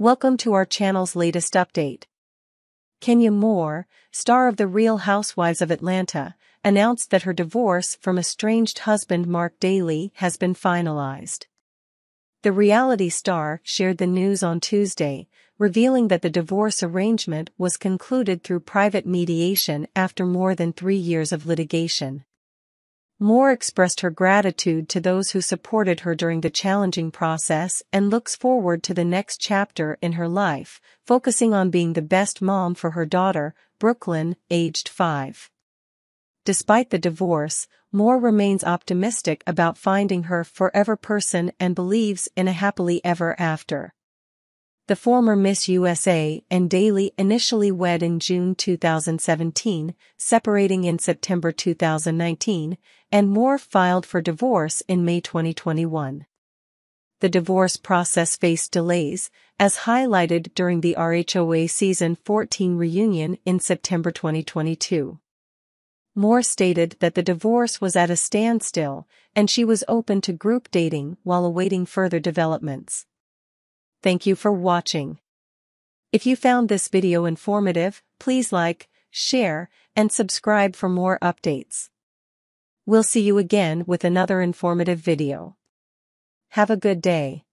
Welcome to our channel's latest update. Kenya Moore, star of The Real Housewives of Atlanta, announced that her divorce from estranged husband Marc Daly has been finalized. The reality star shared the news on Tuesday, revealing that the divorce arrangement was concluded through private mediation after more than 3 years of litigation. Moore expressed her gratitude to those who supported her during the challenging process and looks forward to the next chapter in her life, focusing on being the best mom for her daughter, Brooklyn, aged 5. Despite the divorce, Moore remains optimistic about finding her forever person and believes in a happily ever after. The former Miss USA and Daly initially wed in June 2017, separating in September 2019, and Moore filed for divorce in May 2021. The divorce process faced delays, as highlighted during the RHOA Season 14 reunion in September 2022. Moore stated that the divorce was at a standstill, and she was open to group dating while awaiting further developments. Thank you for watching. If you found this video informative, please like, share, and subscribe for more updates. We'll see you again with another informative video. Have a good day.